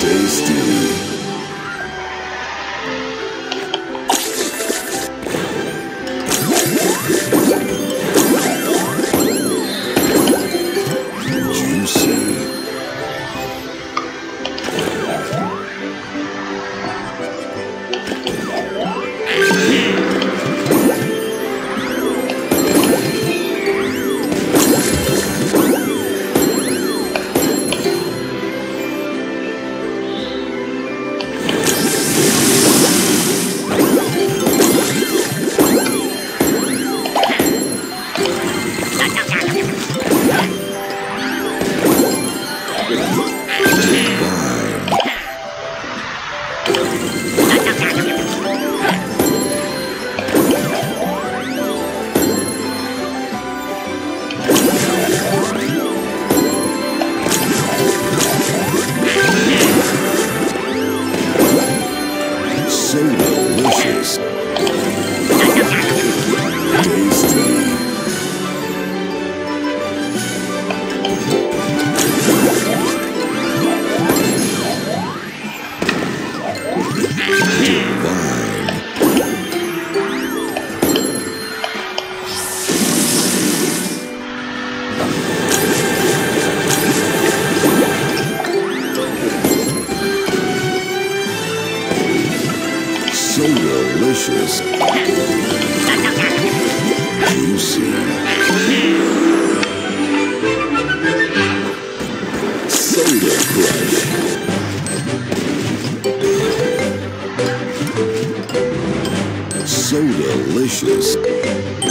tasty. So delicious, juicy, Soda Crush, so delicious.